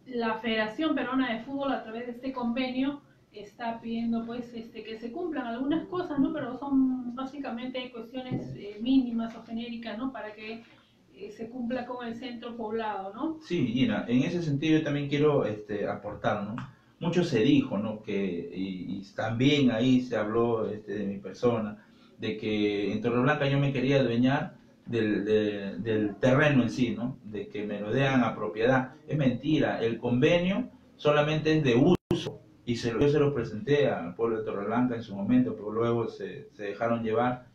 la Federación Peruana de Fútbol, a través de este convenio, está pidiendo pues que se cumplan algunas cosas, ¿no? Pero son básicamente cuestiones mínimas o genéricas, ¿no? Para que se cumpla con el centro poblado, ¿no? Sí, Gina, en ese sentido yo también quiero aportar, ¿no? Mucho se dijo, ¿no? Y también ahí se habló de mi persona, de que en Torreblanca yo me quería adueñar del terreno en sí, ¿no? De que me lo dejan a propiedad. Es mentira, el convenio solamente es de uso, y yo se lo presenté al pueblo de Torreblanca en su momento, pero luego se dejaron llevar.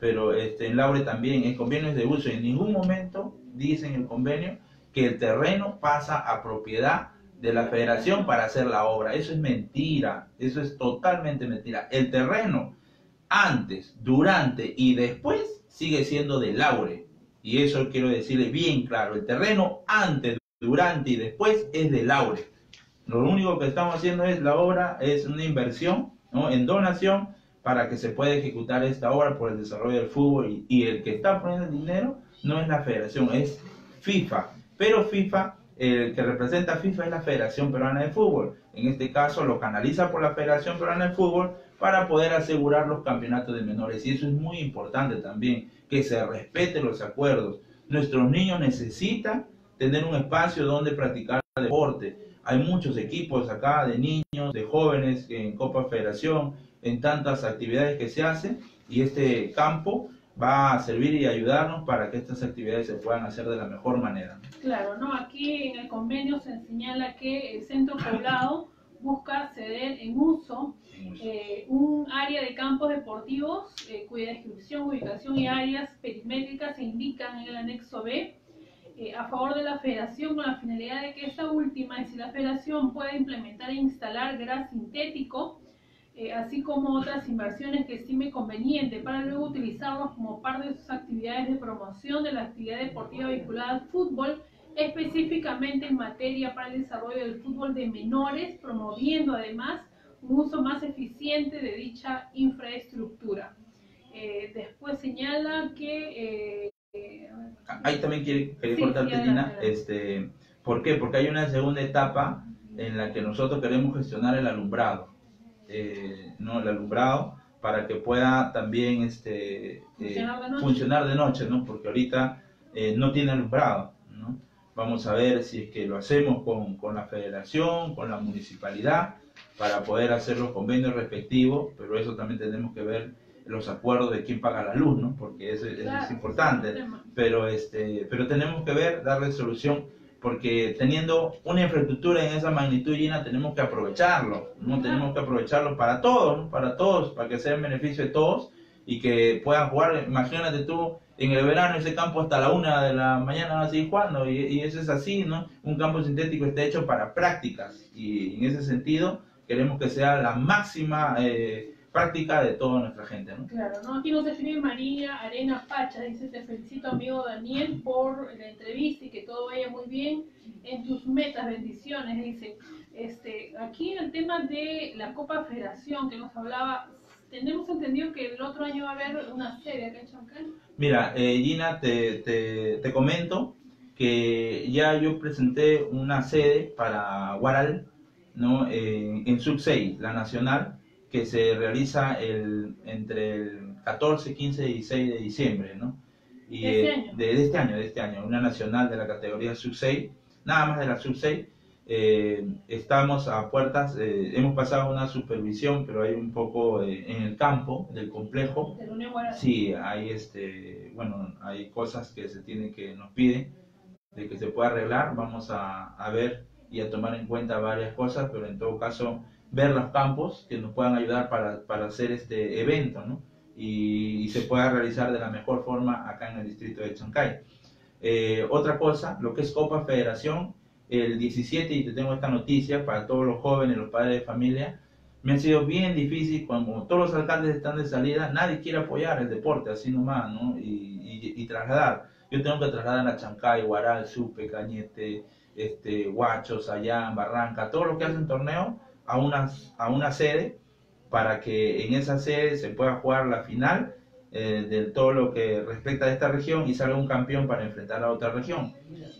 Pero en Laure también, el convenio es de uso, y en ningún momento dicen en el convenio que el terreno pasa a propiedad de la federación para hacer la obra. Eso es mentira, eso es totalmente mentira. El terreno antes, durante y después sigue siendo de Laure, y eso quiero decirle bien claro. El terreno antes, durante y después es de Laure. Lo único que estamos haciendo es la obra, es una inversión, ¿no? En donación, para que se pueda ejecutar esta obra por el desarrollo del fútbol, y el que está poniendo el dinero no es la federación, es FIFA, pero FIFA, el que representa a FIFA es la Federación Peruana de Fútbol. En este caso lo canaliza por la Federación Peruana de Fútbol para poder asegurar los campeonatos de menores, y eso es muy importante también, que se respeten los acuerdos. Nuestros niños necesitan tener un espacio donde practicar deporte. Hay muchos equipos acá de niños, de jóvenes, en Copa Federación, en tantas actividades que se hacen, y este campo va a servir y ayudarnos para que estas actividades se puedan hacer de la mejor manera. Claro, ¿no? Aquí en el convenio se señala que el centro poblado busca ceder en uso un área de campos deportivos cuya descripción, ubicación y áreas perimétricas se indican en el anexo B, a favor de la federación, con la finalidad de que esta última, si la federación pueda implementar e instalar gras sintético, así como otras inversiones que estime conveniente, para luego utilizarlos como parte de sus actividades de promoción de la actividad deportiva vinculada al fútbol, específicamente en materia para el desarrollo del fútbol de menores, promoviendo además un uso más eficiente de dicha infraestructura. Después señala que... ahí también quería cortarte, Tina. ¿Por qué? Porque hay una segunda etapa en la que nosotros queremos gestionar el alumbrado. Para que pueda también funcionar de noche, ¿no? Porque ahorita no tiene alumbrado, ¿no? Vamos a ver si es que lo hacemos con la federación, con la municipalidad, para poder hacer los convenios respectivos, pero eso también tenemos que ver los acuerdos de quién paga la luz, ¿no? Porque eso, claro, es importante, es pero tenemos que ver, darle solución, porque teniendo una infraestructura en esa magnitud, Gina, tenemos que aprovecharlo, ¿no? Tenemos que aprovecharlo para todos, ¿no? Para todos, para que sea en beneficio de todos y que puedan jugar. Imagínate tú, en el verano ese campo hasta la 1 de la mañana va a seguir jugando, y eso es así, ¿no? Un campo sintético está hecho para prácticas, y en ese sentido queremos que sea la máxima práctica de toda nuestra gente, ¿no? Claro, ¿no? Aquí nos escribe María Arena Pacha, dice: te felicito, amigo Daniel, por la entrevista y que todo vaya muy bien en tus metas, bendiciones. Dice, aquí en el tema de la Copa Federación que nos hablaba, tenemos entendido que el otro año va a haber una serie acá en Chancay. Mira, Gina, te comento que ya yo presenté una sede para Huaral, ¿no? En Sub-6, la nacional, que se realiza entre el 14, 15 y 16 de diciembre, ¿no? Y de este año, una nacional de la categoría Sub-6, nada más de la Sub-6. Estamos a puertas, hemos pasado una supervisión, pero hay un poco en el campo del complejo. Sí, hay hay cosas que se tienen que nos piden de que se pueda arreglar. Vamos a ver y a tomar en cuenta varias cosas, pero en todo caso ver los campos que nos puedan ayudar para hacer este evento, ¿no? Y se pueda realizar de la mejor forma acá en el distrito de Chancay. Otra cosa, lo que es Copa Federación, el 17, y te tengo esta noticia para todos los jóvenes, los padres de familia, me ha sido bien difícil, cuando todos los alcaldes están de salida, nadie quiere apoyar el deporte, así nomás, ¿no? Y trasladar. Yo tengo que trasladar a Chancay, Huaral, Supe, Cañete, Huacho, Sayán, Barranca, todos los que hacen torneo a una sede, para que en esa sede se pueda jugar la final de todo lo que respecta a esta región y salga un campeón para enfrentar a otra región.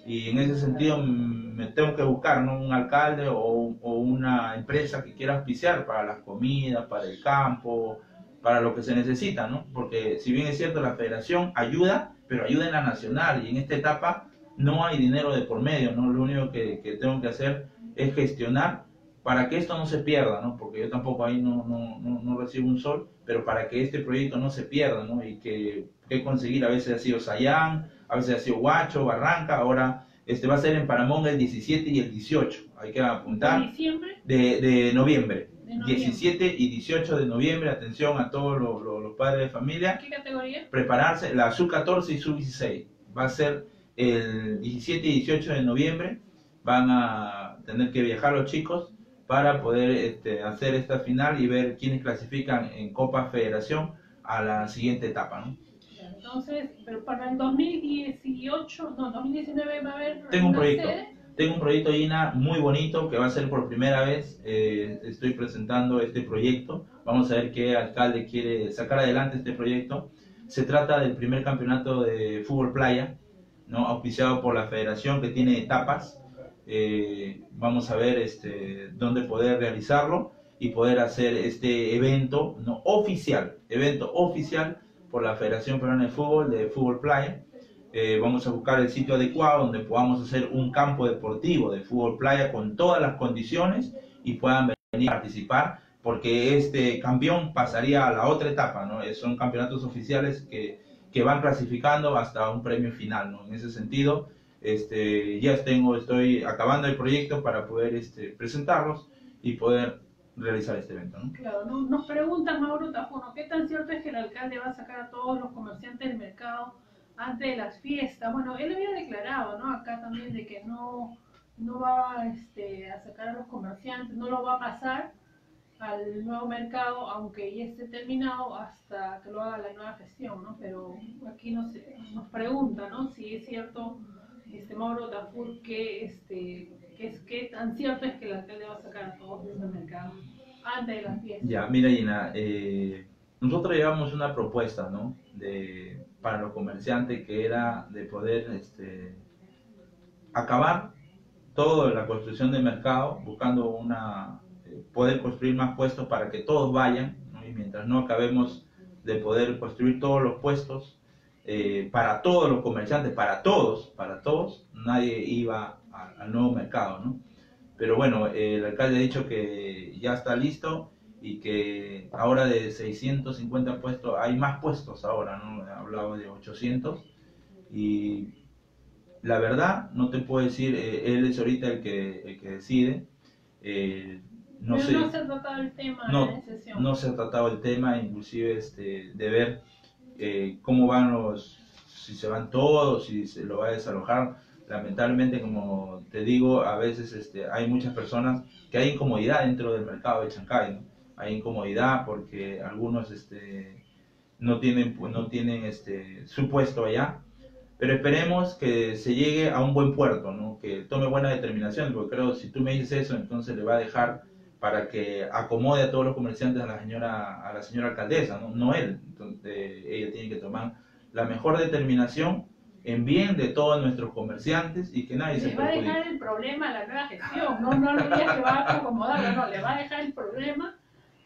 Y en ese sentido me tengo que buscar, ¿no? Un alcalde o una empresa que quiera auspiciar para las comidas, para el campo, para lo que se necesita, ¿no? Porque si bien es cierto, la federación ayuda, pero ayuda en la nacional, y en esta etapa no hay dinero de por medio, ¿no? Lo único que tengo que hacer es gestionar para que esto no se pierda, ¿no? Porque yo tampoco ahí no recibo un sol, pero para que este proyecto no se pierda, ¿no? Y que conseguir, a veces ha sido Sayán, a veces ha sido Huacho, Barranca, ahora va a ser en Paramonga el 17 y el 18, hay que apuntar. ¿De diciembre? De noviembre. 17 y 18 de noviembre, atención a todos los padres de familia. ¿Qué categoría? Prepararse, la sub-14 y sub-16, va a ser el 17 y 18 de noviembre, van a tener que viajar los chicos para poder hacer esta final y ver quiénes clasifican en Copa Federación a la siguiente etapa, ¿no? Entonces, pero para el 2019 va a haber... Tengo un proyecto, Gina, muy bonito, que va a ser por primera vez. Estoy presentando este proyecto. Vamos a ver qué alcalde quiere sacar adelante este proyecto. Se trata del primer campeonato de fútbol playa, ¿no? Auspiciado por la federación, que tiene etapas. Vamos a ver dónde poder realizarlo y poder hacer este evento, ¿no? evento oficial por la Federación Peruana de Fútbol Playa. Vamos a buscar el sitio adecuado donde podamos hacer un campo deportivo de fútbol playa con todas las condiciones y puedan venir a participar, porque este campeón pasaría a la otra etapa, ¿no? Son campeonatos oficiales que van clasificando hasta un premio final, ¿no? En ese sentido, estoy acabando el proyecto para poder presentarlos y poder realizar este evento, ¿no? Claro, ¿no? Nos pregunta Mauro Tajuno, ¿qué tan cierto es que el alcalde va a sacar a todos los comerciantes del mercado antes de las fiestas? Bueno, él había declarado, ¿no? Acá también, de que no va a sacar a los comerciantes, no lo va a pasar al nuevo mercado, aunque ya esté terminado, hasta que lo haga la nueva gestión, ¿no? Pero aquí nos pregunta, ¿no? Si es cierto... Mauro Tafur, ¿qué tan cierto es que el alcalde va a sacar a todos del mercado Antes de las fiestas. Ya, mira, Gina, nosotros llevamos una propuesta, ¿no? Para los comerciantes, que era de poder acabar toda la construcción del mercado, buscando poder construir más puestos para que todos vayan, ¿no? Y mientras no acabemos de poder construir todos los puestos, para todos los comerciantes, para todos, nadie iba al nuevo mercado, ¿no? Pero bueno, el alcalde ha dicho que ya está listo y que ahora de 650 puestos, hay más puestos ahora, ¿no? Hablaba de 800 y la verdad no te puedo decir, él es ahorita el que decide. No se ha tratado el tema en la sesión. No se ha tratado el tema, inclusive de ver cómo van si se van todos, si se lo va a desalojar. Lamentablemente, como te digo, a veces hay muchas personas que hay incomodidad dentro del mercado de Chancay, ¿no? Hay incomodidad porque algunos no tienen su puesto allá, pero esperemos que se llegue a un buen puerto, ¿no? Que tome buena determinación, porque creo, si tú me dices eso, entonces le va a dejar para que acomode a todos los comerciantes a la señora alcaldesa, ¿no? No él. Entonces, ella tiene que tomar la mejor determinación en bien de todos nuestros comerciantes y que nadie se perjudique. Le va a dejar el problema a la nueva gestión, no diría que va a acomodarlo, no, le va a dejar el problema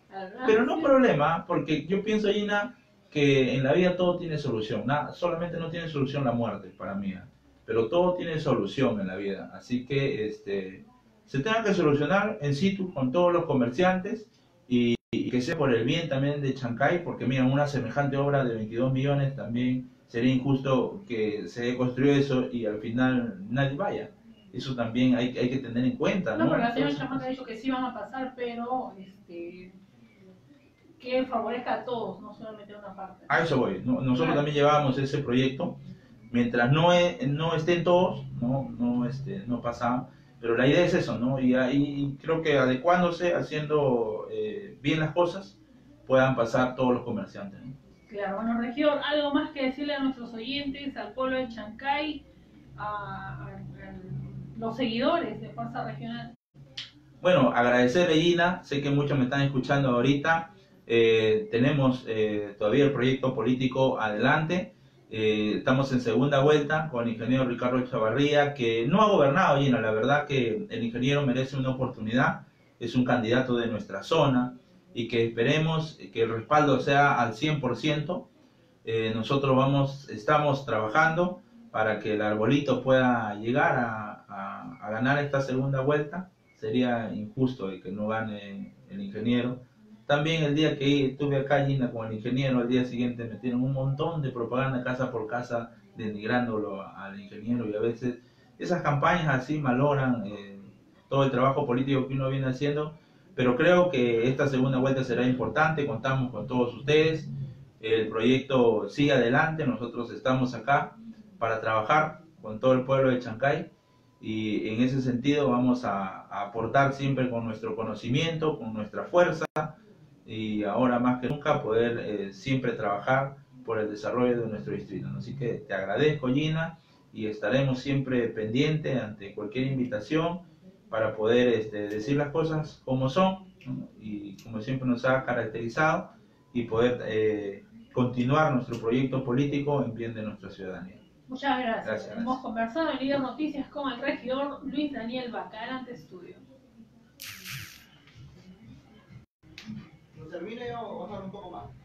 a la nueva gestión. Pero no problema, porque yo pienso, Gina, que en la vida todo tiene solución, solamente no tiene solución la muerte, para mí, pero todo tiene solución en la vida, así que se tenga que solucionar en situ con todos los comerciantes y que sea por el bien también de Chancay, porque mira, una semejante obra de 22 millones también sería injusto que se construya eso y al final nadie vaya. Eso también hay que tener en cuenta, ¿no? No, pero la señora Chamaca ha dicho que sí van a pasar, pero que favorezca a todos, no solamente a una parte. A eso voy. Nosotros también llevábamos ese proyecto. Mientras no estén todos, no pasaba. Pero la idea es eso, ¿no? Y ahí creo que adecuándose, haciendo bien las cosas, puedan pasar todos los comerciantes, ¿no? Claro, bueno, regidor, algo más que decirle a nuestros oyentes, al pueblo de Chancay, a los seguidores de Fuerza Regional. Bueno, agradecer a Gina, sé que muchos me están escuchando ahorita, tenemos todavía el proyecto político adelante, estamos en segunda vuelta con el ingeniero Ricardo Chavarría, que no ha gobernado, Gina, la verdad que el ingeniero merece una oportunidad, es un candidato de nuestra zona, y que esperemos que el respaldo sea al 100%. Nosotros estamos trabajando para que el arbolito pueda llegar a ganar esta segunda vuelta. Sería injusto de que no gane el ingeniero. También el día que estuve acá, Gina, con el ingeniero, al día siguiente metieron un montón de propaganda casa por casa, denigrándolo al ingeniero, y a veces esas campañas así malogran todo el trabajo político que uno viene haciendo. Pero creo que esta segunda vuelta será importante, contamos con todos ustedes, el proyecto sigue adelante, nosotros estamos acá para trabajar con todo el pueblo de Chancay y en ese sentido vamos a aportar siempre con nuestro conocimiento, con nuestra fuerza y ahora más que nunca poder siempre trabajar por el desarrollo de nuestro distrito. Así que te agradezco, Gina, y estaremos siempre pendientes ante cualquier invitación para poder decir las cosas como son, ¿no? Y como siempre nos ha caracterizado, y poder continuar nuestro proyecto político en bien de nuestra ciudadanía. Muchas gracias. Hemos conversado en Líder Noticias con el regidor Luis Daniel Baca. Adelante, estudio. ¿Lo termine o bajar un poco más?